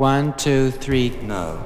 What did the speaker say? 1, 2, 3, no.